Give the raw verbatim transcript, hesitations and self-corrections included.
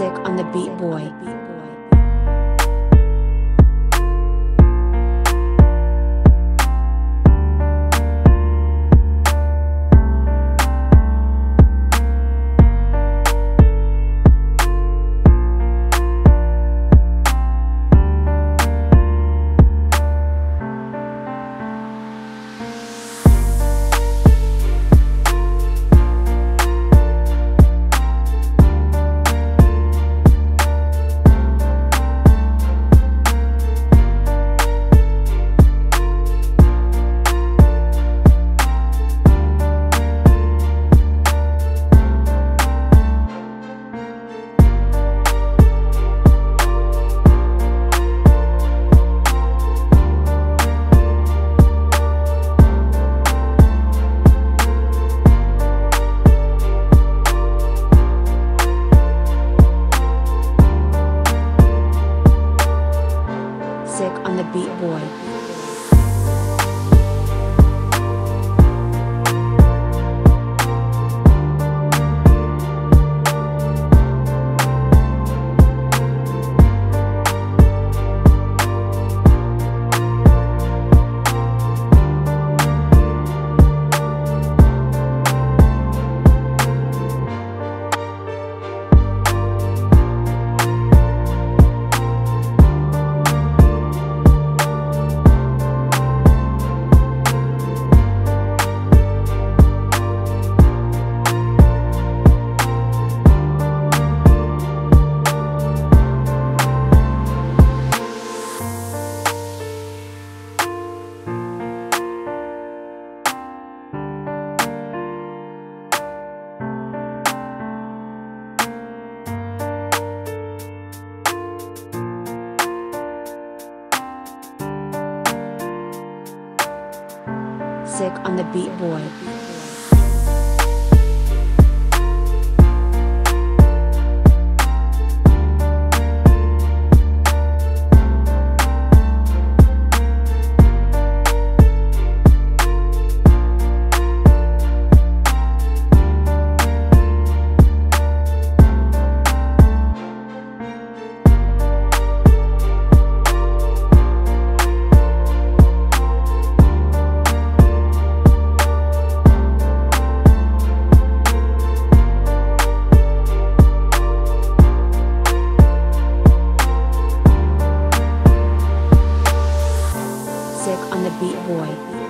Music on the Beat Boy. On the Beat Boy. Sick on the Beat Boy. On the Beat Boy.